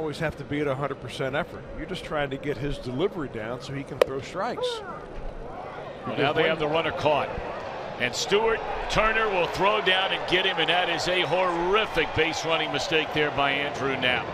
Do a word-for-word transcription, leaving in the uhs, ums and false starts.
Always have to be at one hundred percent effort. You're just trying to get his delivery down so he can throw strikes. Well, now they have the runner caught. And Stuart Turner will throw down and get him, and that is a horrific base running mistake there by Andrew Knapp.